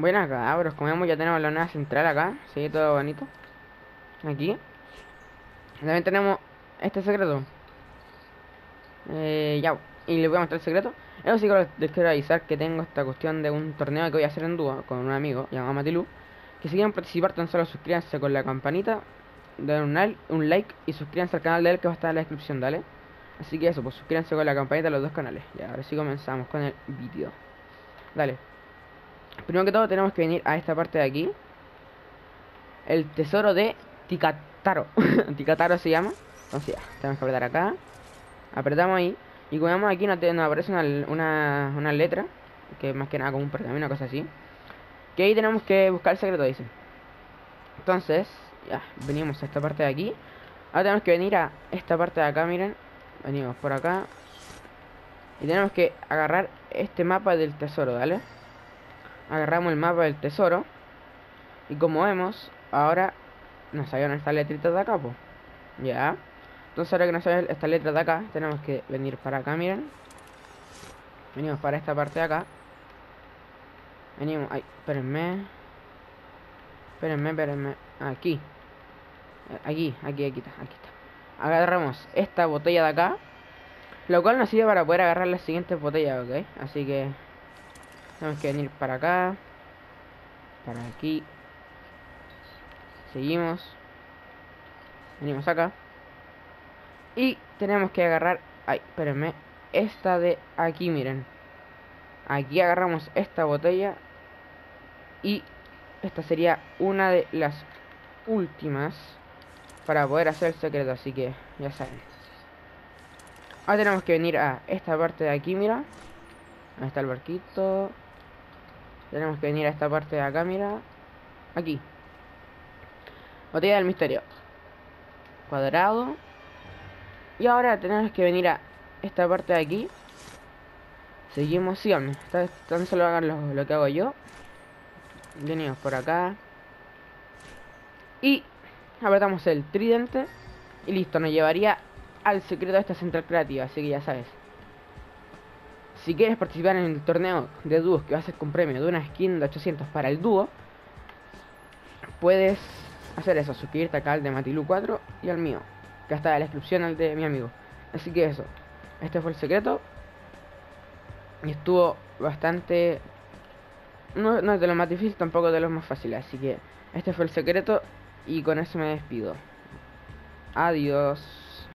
Buenas, cabros, como vemos ya tenemos la nueva central acá. Sí, todo bonito. Aquí también tenemos este secreto. Ya, y les voy a mostrar el secreto. Eso sí que les quiero avisar que tengo esta cuestión de un torneo que voy a hacer en dúo con un amigo llamado Matilu4. Que si quieren participar, tan solo suscríbanse con la campanita, den un like y suscríbanse al canal de él que va a estar en la descripción, dale. Así que eso, pues suscríbanse con la campanita a los dos canales. Ya, ahora sí comenzamos con el vídeo. Dale. Primero que todo tenemos que venir a esta parte de aquí. El tesoro de Tikataro. Tikataro se llama. Entonces ya, tenemos que apretar acá. Apretamos ahí. Y como vemos aquí nos aparece una letra. Que más que nada como un pergamino, una cosa así. Que ahí tenemos que buscar el secreto, dice. Entonces, ya, venimos a esta parte de aquí. Ahora tenemos que venir a esta parte de acá, miren. Venimos por acá. Y tenemos que agarrar este mapa del tesoro, ¿vale? Agarramos el mapa del tesoro. Y como vemos, ahora nos salieron estas letritas de acá, po. Ya. Entonces ahora que nos salen estas letras de acá, tenemos que venir para acá, miren. Venimos para esta parte de acá. Venimos, ay, espérenme. Espérenme. Aquí está. Agarramos esta botella de acá, lo cual nos sirve para poder agarrar las siguientes botellas, ¿ok? Así que tenemos que venir para acá, para aquí. Seguimos. Venimos acá. Y tenemos que agarrar, ay, espérenme, esta de aquí, miren. Aquí agarramos esta botella. Y esta sería una de las últimas para poder hacer el secreto, así que ya saben. Ahora tenemos que venir a esta parte de aquí, mira. Ahí está el barquito. Tenemos que venir a esta parte de acá, mira. Aquí. Botella del misterio. Cuadrado. Y ahora tenemos que venir a esta parte de aquí. Seguimos, síganme. Tan solo hagan lo que hago yo. Venimos por acá. Y apretamos el tridente y listo, nos llevaría al secreto de esta central creativa, así que ya sabes. Si quieres participar en el torneo de dúos que va a ser con premio de una skin de 800 para el dúo, puedes hacer eso, suscribirte acá al de Matilu4 y al mío, que está en la descripción al de mi amigo. Así que eso, este fue el secreto. Y estuvo bastante... No es de los más difíciles, tampoco de los más fáciles, así que este fue el secreto. Y con eso me despido. Adiós.